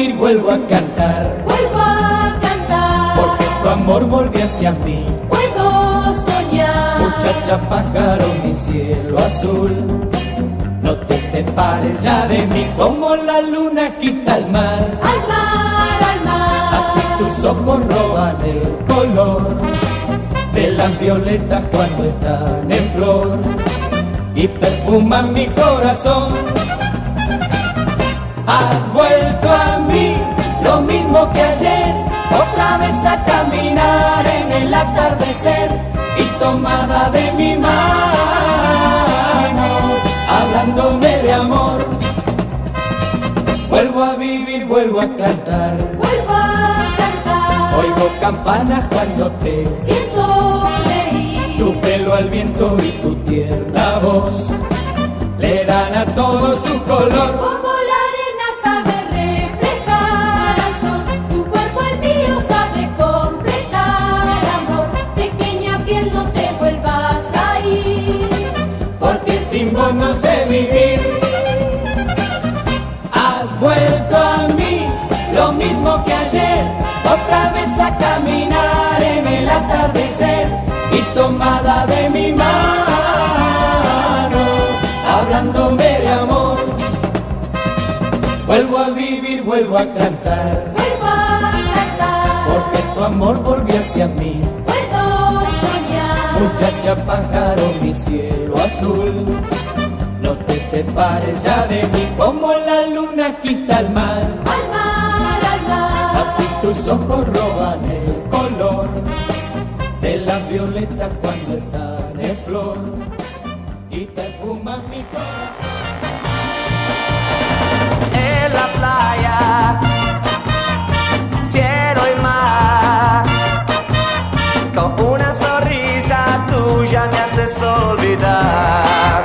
vivir, vuelvo a cantar. Vuelvo a cantar. Porque tu amor volvió hacia mí. Vuelvo a soñar. Muchacha, pájaro, mi cielo azul, no te separes ya de mí. Como la luna quita al mar. Al mar, al mar. Así tus ojos roban el color de las violetas cuando están en flor y perfuman mi corazón. Has vuelto a mí, lo mismo que ayer, otra vez a caminar en el atardecer y tomada de mi mano, hablándome de amor. Vuelvo a vivir, vuelvo a cantar. Vuelvo a cantar. Oigo campanas cuando te siento feliz. Tu pelo al viento y tu tierna voz le dan a todo su color. No sé vivir. Has vuelto a mí, lo mismo que ayer, otra vez a caminar en el atardecer y tomada de mi mano, hablándome de amor. Vuelvo a vivir, vuelvo a cantar. Vuelvo a cantar. Porque tu amor volvió hacia mí. Puedo soñar. Muchacha, pájaro, mi cielo azul, no te separes ya de mí. Como la luna quita al mar. Al mar, al mar. Así tus ojos roban el color de las violetas cuando están en flor y perfuman mi corazón. En la playa, cielo y mar, con una sonrisa tuya me haces olvidar.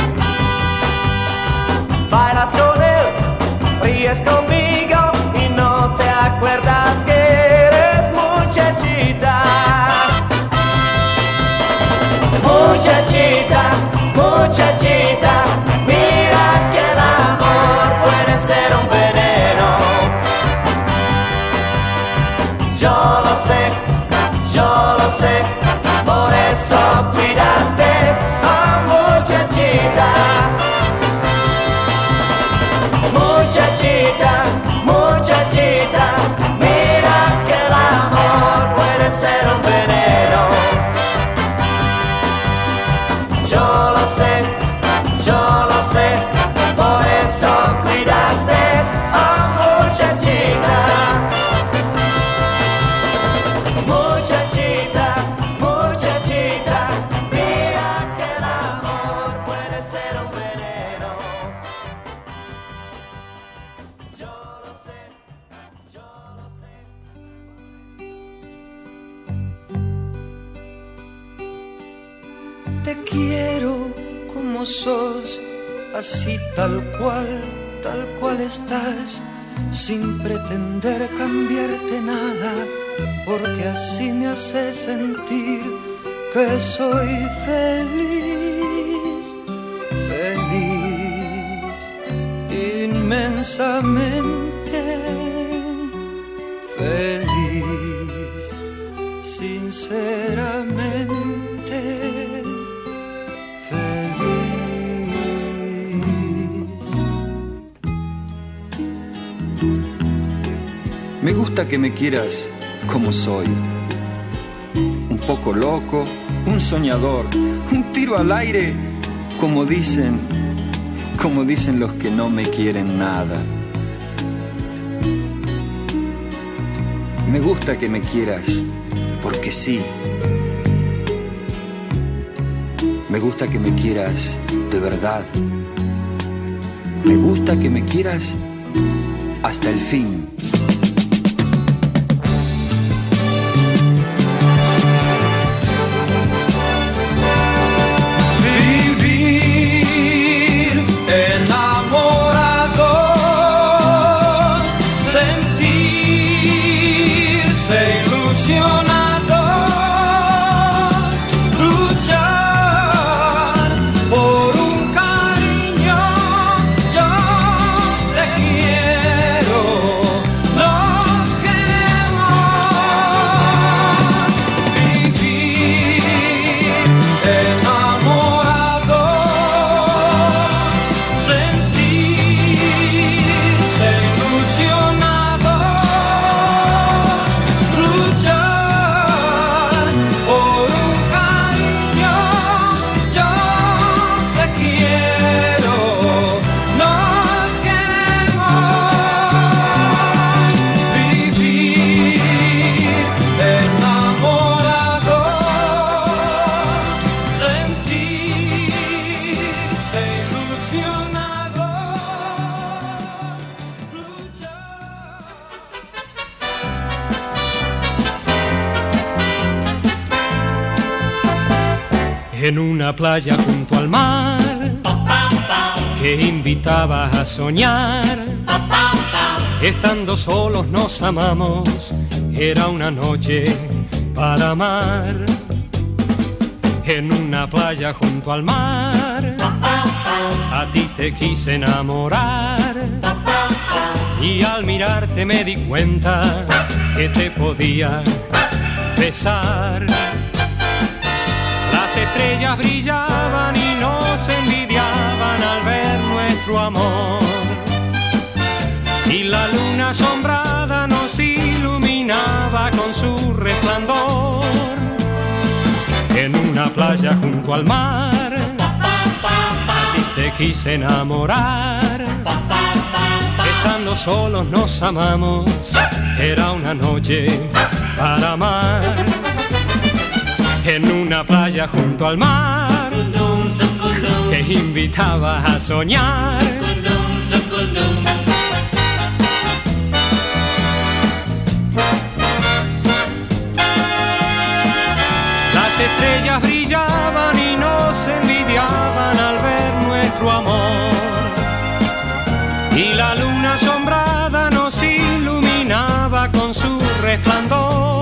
Bailas con él, ríes conmigo y no te acuerdas que eres muchachita. Muchachita, muchachita, mira que el amor puede ser un veneno. Yo lo sé, por eso cuídate, oh muchachita. Muchachita, muchachita, mira que el amor puede ser un veneno. Yo lo sé, por eso cuídate, oh muchachita. Muchachita, muchachita, mira que el amor puede ser un veneno. Yo lo sé, yo lo sé. Te quiero como sos, así tal cual estás, sin pretender cambiarte nada, porque así me hace sentir que soy feliz, feliz, inmensamente feliz, sinceramente feliz. Me gusta que me quieras como soy. Un poco loco, un soñador, un tiro al aire, como dicen los que no me quieren nada. Me gusta que me quieras porque sí. Me gusta que me quieras de verdad. Me gusta que me quieras hasta el fin. En una playa junto al mar que invitaba a soñar, estando solos nos amamos, era una noche para amar. En una playa junto al mar a ti te quise enamorar, y al mirarte me di cuenta que te podía besar. Las estrellas brillaban y nos envidiaban al ver nuestro amor, y la luna asombrada nos iluminaba con su resplandor. En una playa junto al mar a ti te quise enamorar, estando solos nos amamos, era una noche para amar. En una playa junto al mar que invitaba a soñar. Las estrellas brillaban y nos envidiaban al ver nuestro amor, y la luna asombrada nos iluminaba con su resplandor.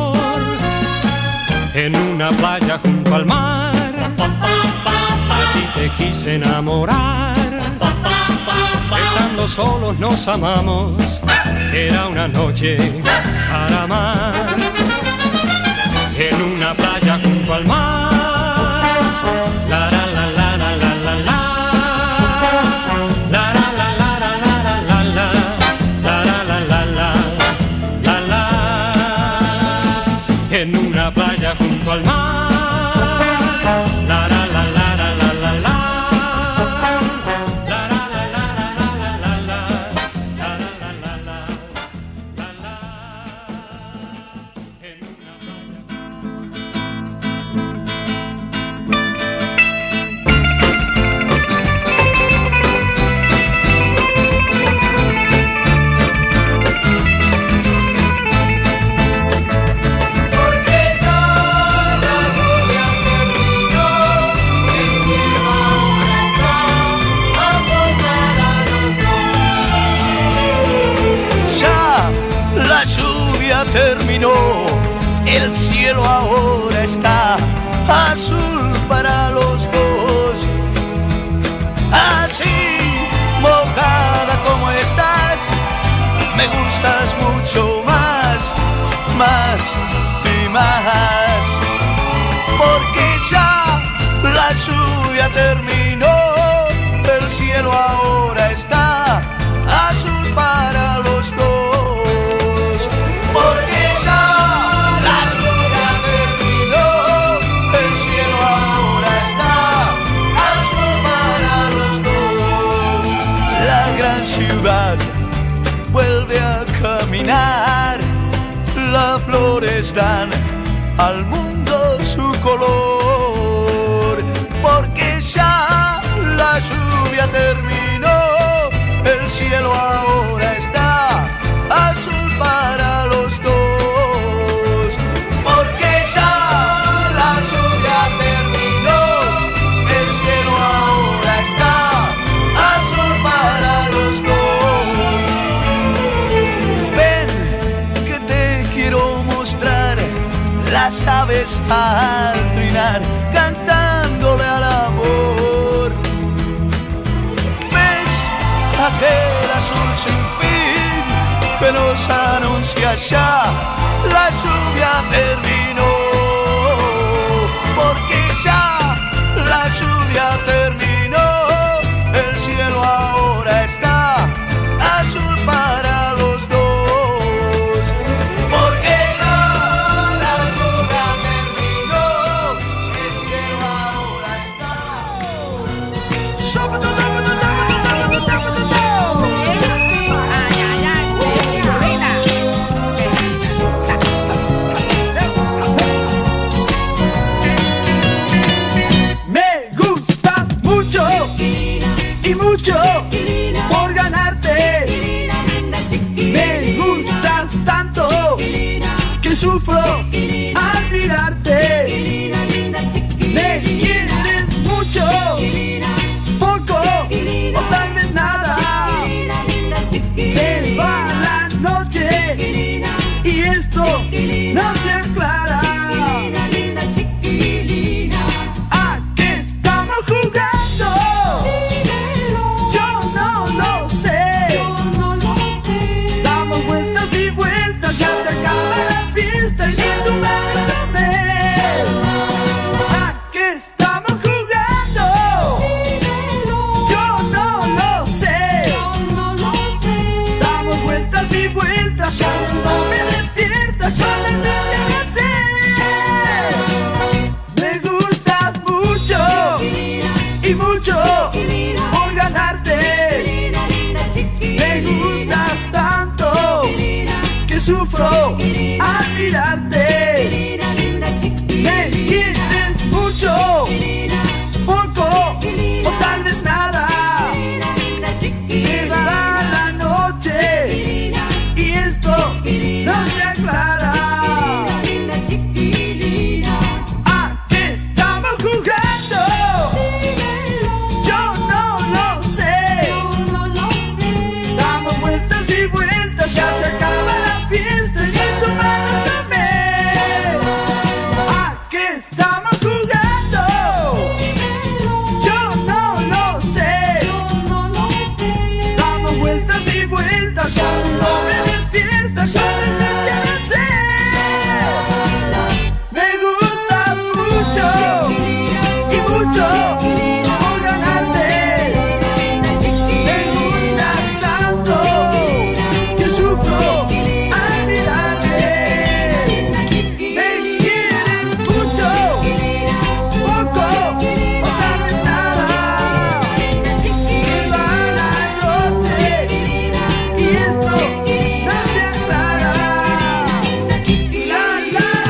En una playa junto al mar a ti te quise enamorar, estando solos nos amamos, era una noche para amar. En una playa junto al mar, la la la la la la la la. Junto al mar, la la la la la la la la, la la la la la la la, la la la la la terminó, el cielo ahora está azul para los dos. Así, mojada como estás, me gustas mucho más, más y más. Porque ya la lluvia terminó, el cielo ahora está azul para los dos. Porque ya la lluvia terminó, el cielo ahora está azul para los dos. La gran ciudad vuelve a caminar, las flores dan al mundo su color, porque ya la lluvia terminó, el cielo ahora está azul para los dos, porque ya la lluvia terminó, el cielo ahora está azul para los dos. Ven que te quiero mostrar las aves al trinar, cantándole al amor. ¿Ves aquel azul sin fin que nos anuncia ya la lluvia terminó? Porque ya la lluvia terminó, el cielo ahora está azul para los dos. Sufro al mirarte, me quieres mucho, poco o tal vez nada. Se va la noche y esto no se aclara. Aquí estamos jugando, yo no lo sé. Damos vueltas y vueltas, ya se acaba la vida. Y tú me ves, aquí estamos jugando. Yo no lo sé. Damos vueltas y vueltas, ya no me despiertas, ya no me hacer. Me gustas mucho y mucho por ganarte. Me gustas tanto que sufro al mirarte. Me quieres mucho, poco o tal vez nada. Se va la noche y esto no se aclara. Aquí estamos jugando, yo no lo sé.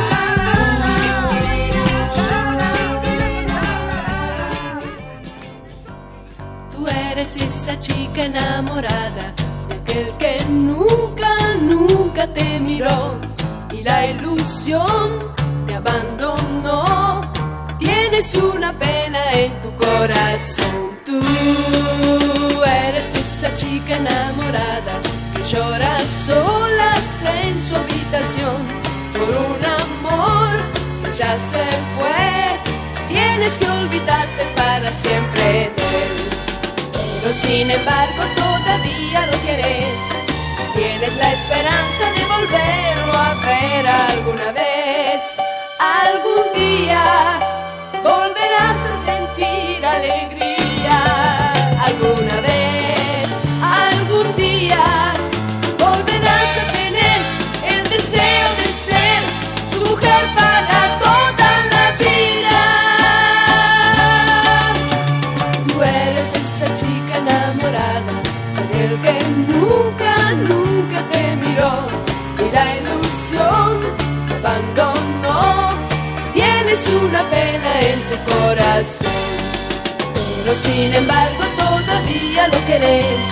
Damos vueltas y vueltas, ya se acaba la fiesta. Enamorada de aquel que nunca, nunca te miró y la ilusión te abandonó. Tienes una pena en tu corazón. Tú eres esa chica enamorada que llora sola en su habitación por un amor que ya se fue. tienes que olvidarte para siempre de él. Pero sin embargo todavía lo quieres, tienes la esperanza de volverlo a ver alguna vez. Algún día volverás a sentir alegría. Alguna vez, algún día volverás a tener el deseo de ser su mujer para toda la vida. Tú eres esa chica enamorada con el que nunca, nunca te miró y la ilusión abandonó. Tienes una pena en tu corazón, pero sin embargo todavía lo querés.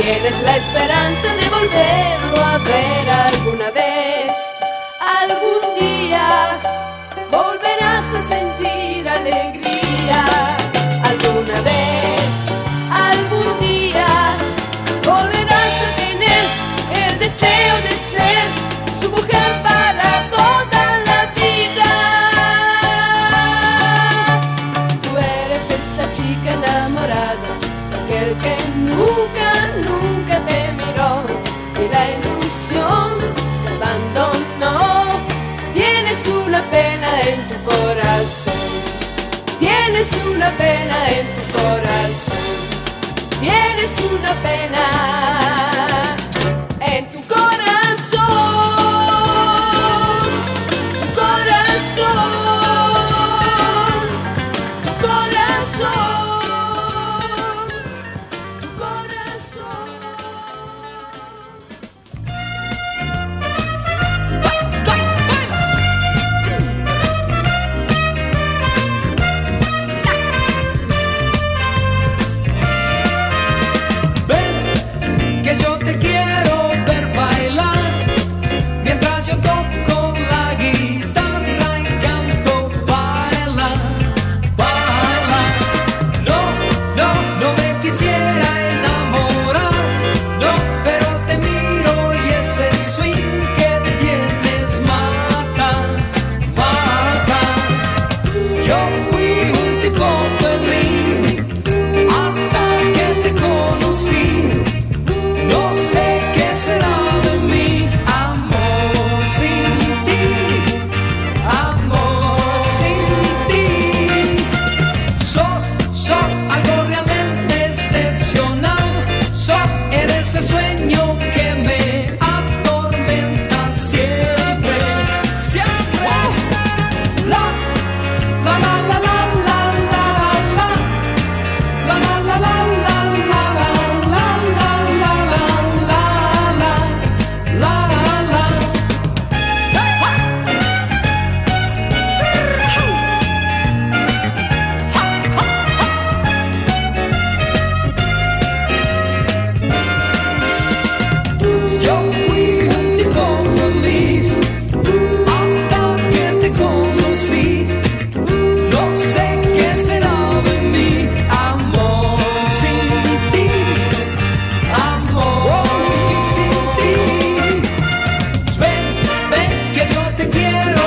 Tienes la esperanza de volverlo a ver alguna vez. Algún día volverás a sentir alegría. Alguna vez, algún día volverás a tener el deseo de ser su mujer para toda la vida. Tú eres esa chica enamorada, aquel que nunca, nunca te miró y la ilusión te abandonó. Tienes una pena en tu corazón, tienes una pena en tu corazón, tienes una pena en tu corazón, tu corazón, tu corazón, tu corazón. Ven, que yo te quiero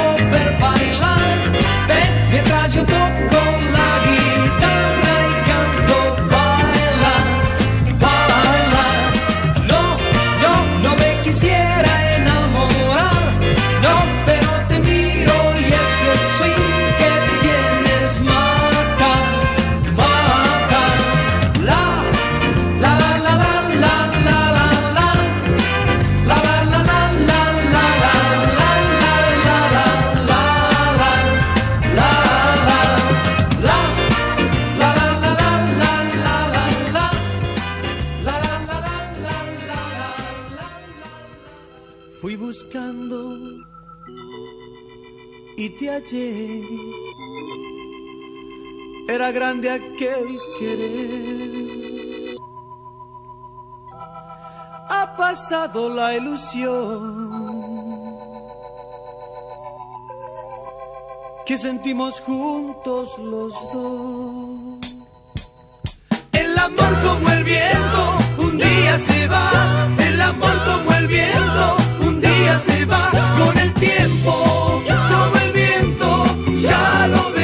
ayer. Era grande aquel querer. Ha pasado la ilusión que sentimos juntos los dos. El amor como el viento, un día se va. El amor como el viento, un día se va. Con el tiempo, como el viento, ya lo verás.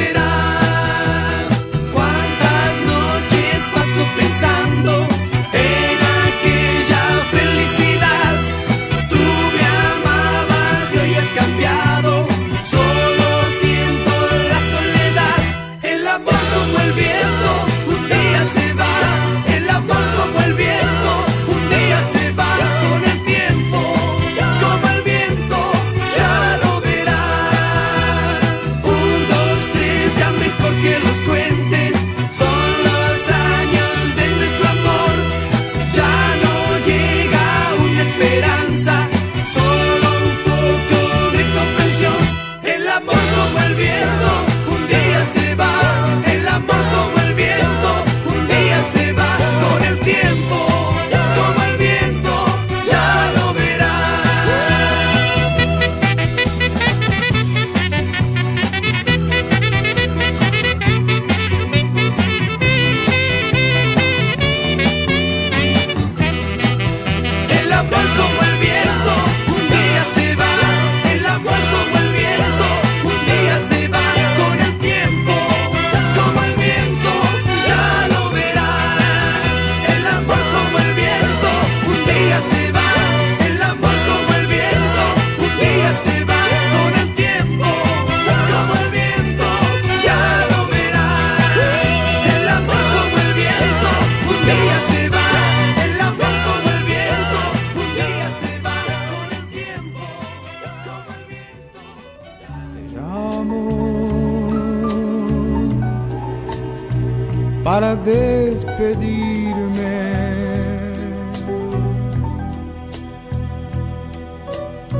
para despedirme,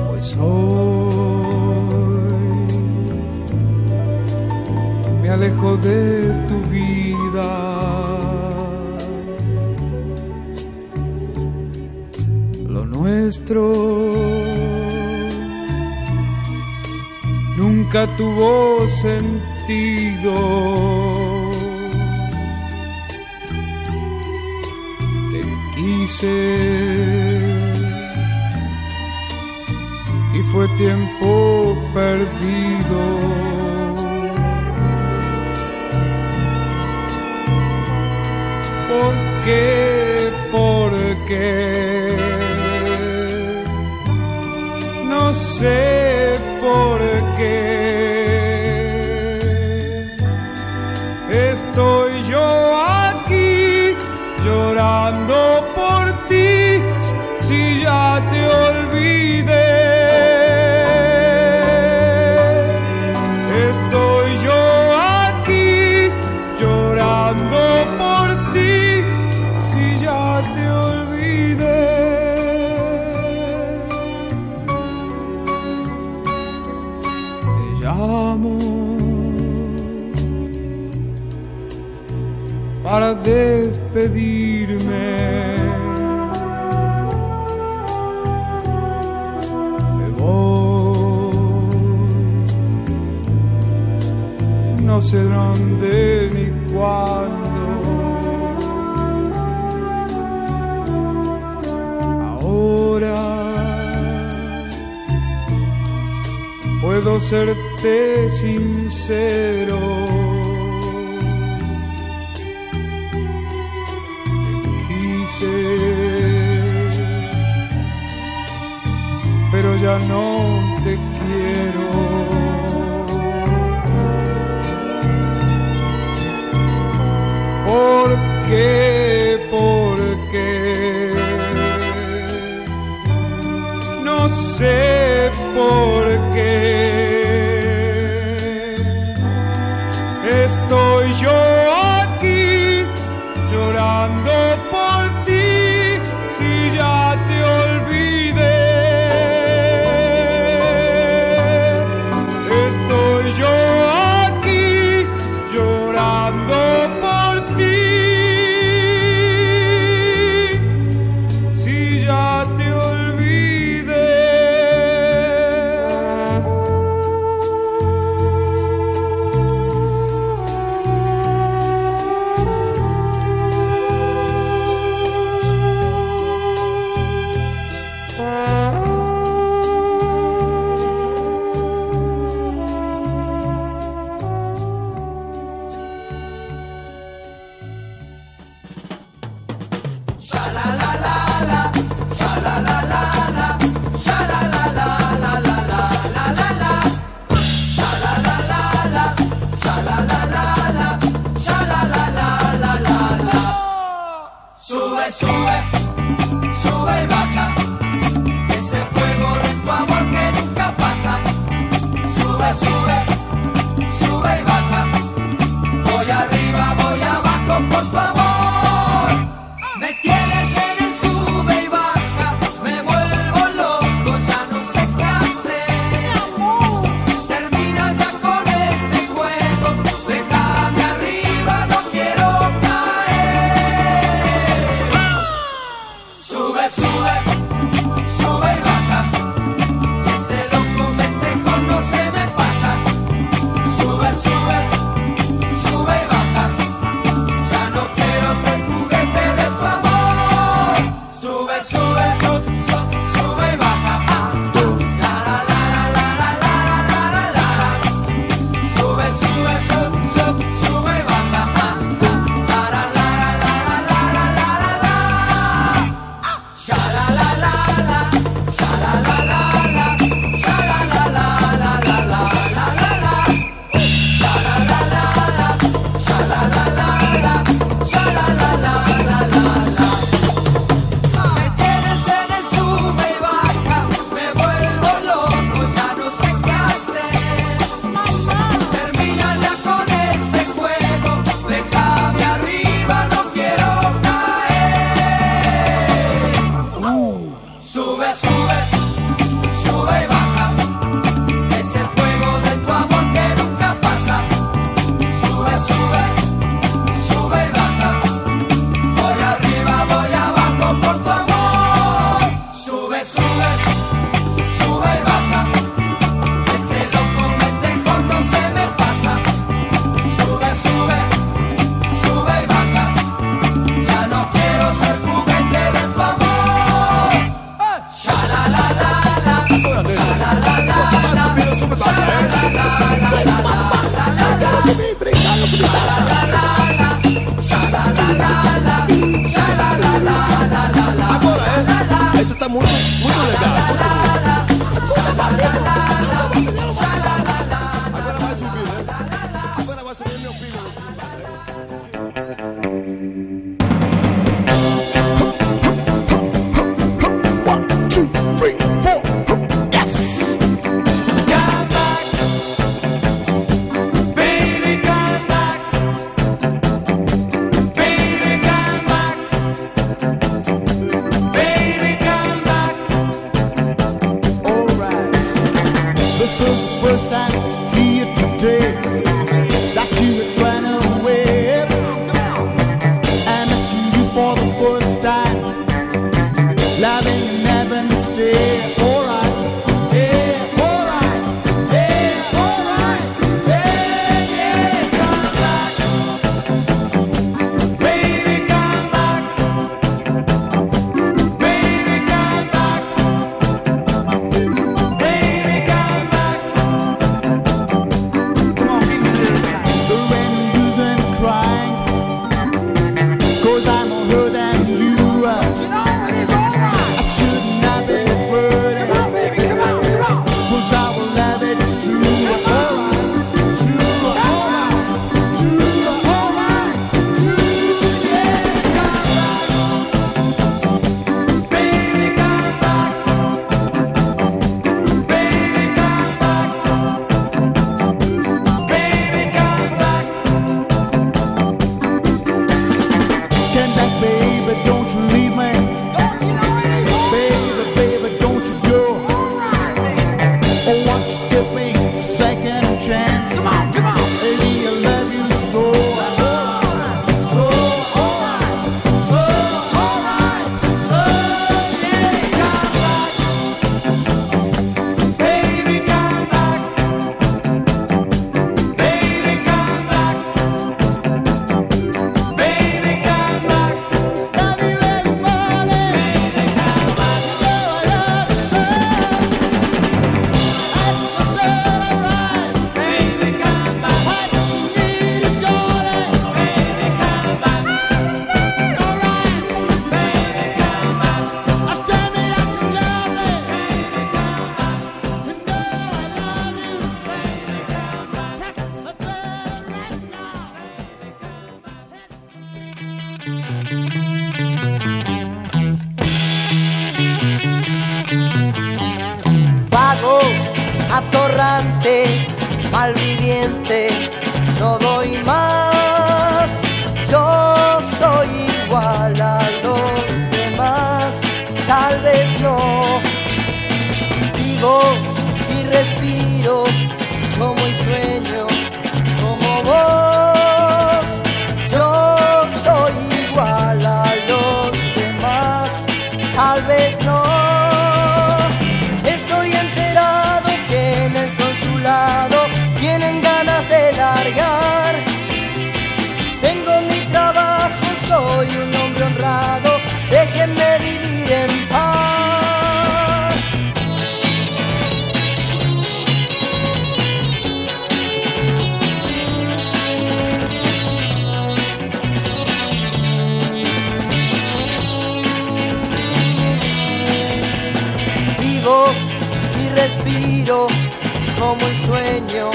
pues hoy me alejo de tu vida. Lo nuestro nunca tuvo sentido. Y fue tiempo perdido. ¿Por qué? ¿Por qué? No sé por qué estoy yo aquí llorando. Para despedirme, me voy, no sé dónde ni cuándo. Ahora puedo serte sincero. Pero ya no te quiero. ¿Por qué? ¿Por qué? No sé por qué estoy yo aquí llorando. Vago, atorrante, malviviente, no doy más. Yo soy igual a los demás, tal vez no. Vivo y respiro como y sueño, como vos. Tal vez no. Estoy enterado que en el consulado tienen ganas de largar. Tengo mi trabajo, soy un hombre honrado, déjenme vivir en paz. Respiro como un sueño,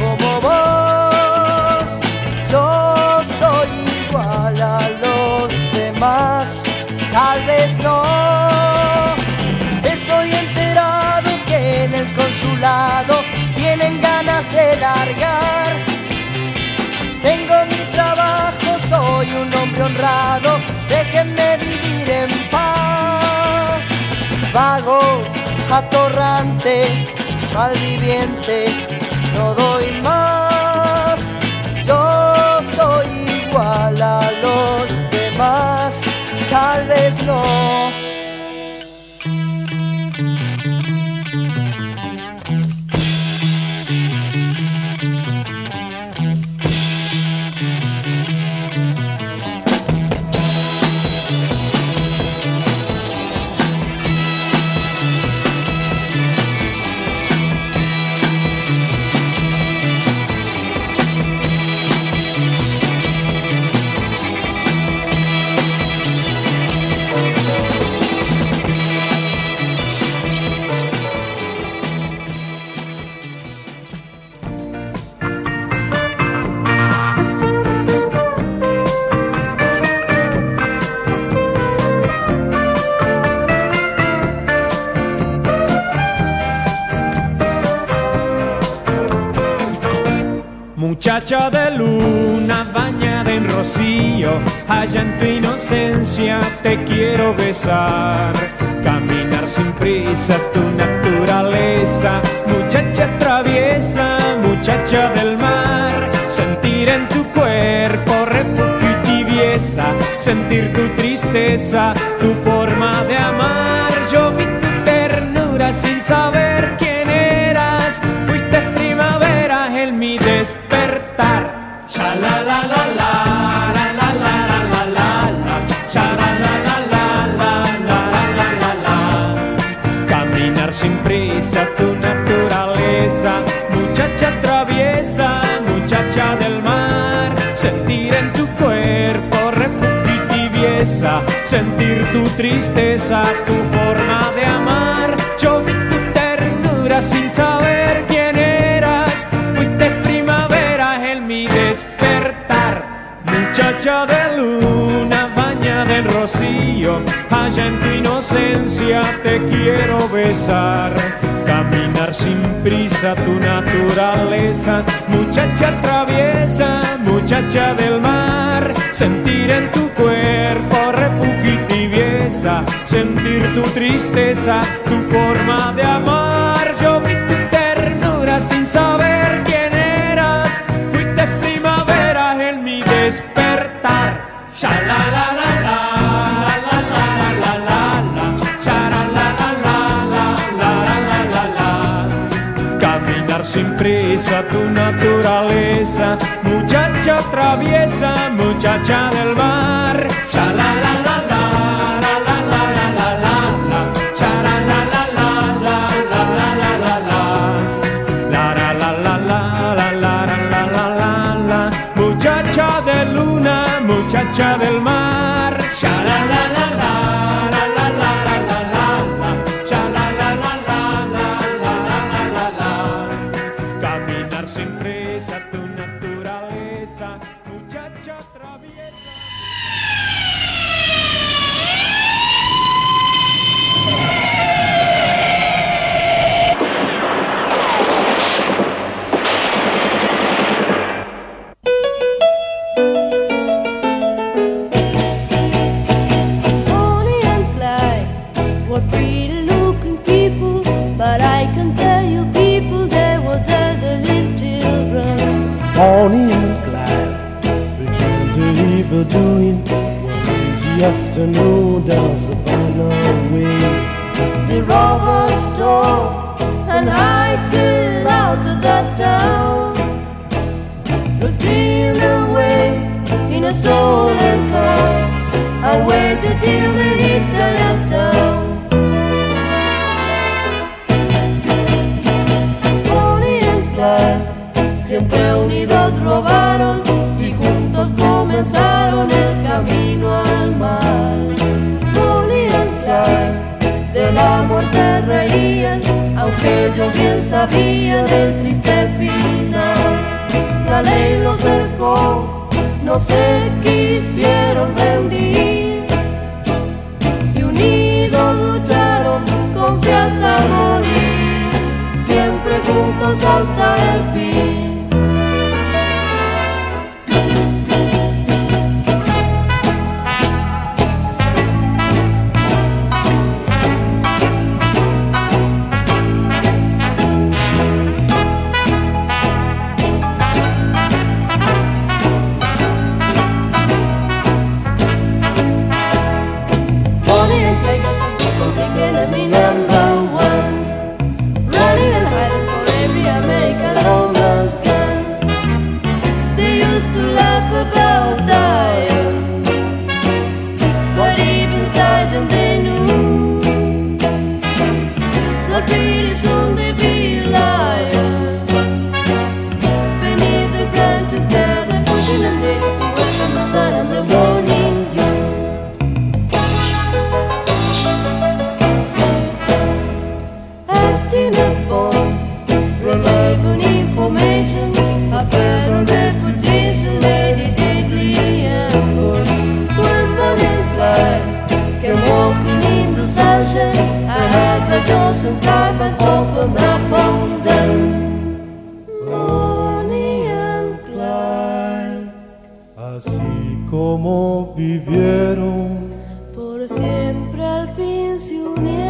como vos. Yo soy igual a los demás, tal vez no. Estoy enterado que en el consulado tienen ganas de largar. Tengo mi trabajo, soy un hombre honrado, déjenme vivir en paz. Vago, atorrante, malviviente, no doy más. Yo soy igual a los demás, tal vez no. Muchacha de luna bañada en rocío, allá en tu inocencia te quiero besar. Caminar sin prisa, tu naturaleza, muchacha traviesa, muchacha del mar. Sentir en tu cuerpo refugio y tibieza, sentir tu tristeza, tu forma de amar. Yo vi tu sin saber quién eras, fuiste primavera en mi despertar. Cha la la la la, la la la la la la, cha la la la la la la la la. Caminar sin prisa, tu naturaleza, muchacha traviesa, muchacha del mar, sentir en tu cuerpo refugio y tibieza, sentir tu tristeza, tu forma de amar. Yo vi tu ternura sin saber quién eras, fuiste primavera en mi despertar. Muchacha de luna bañada en rocío, allá en tu inocencia te quiero besar. Caminar sin prisa, tu naturaleza, muchacha traviesa, muchacha del mar, sentir en tu cuerpo refugio y tibieza, sentir tu tristeza, tu forma de amar. Yo vi tu ternura sin saber quién eras, fuiste primavera en mi despertar. Sha la la la la, la la la la la la, sha la la la la la la la la. Caminar sin prisa, tu naturaleza, muchacha traviesa, muchacha del mar. Sha la la la la, la la la la la la, sha la la la la la la la la la la, la la la la la la la la. Muchacha de luna, muchacha del mar, sha la la la la, la la la la la la, sha la la la la la la la la la. Caminar sin prisa, tu naturaleza, muchacha traviesa. Bonnie and Clyde began to leave her doing one lazy afternoon down Savannah way. They rob a store and hide till out of that town, looked in away in a stolen car and waited till they hit the town. Bonnie and Clyde siempre unidos robaron y juntos comenzaron el camino al mar. Bonnie and Clyde de la muerte reían, aunque ellos bien sabían el triste final. La ley los cercó, no se quisieron rendir y unidos lucharon con fe hasta morir, siempre juntos hasta el fin. Vivieron por siempre, al fin se unieron.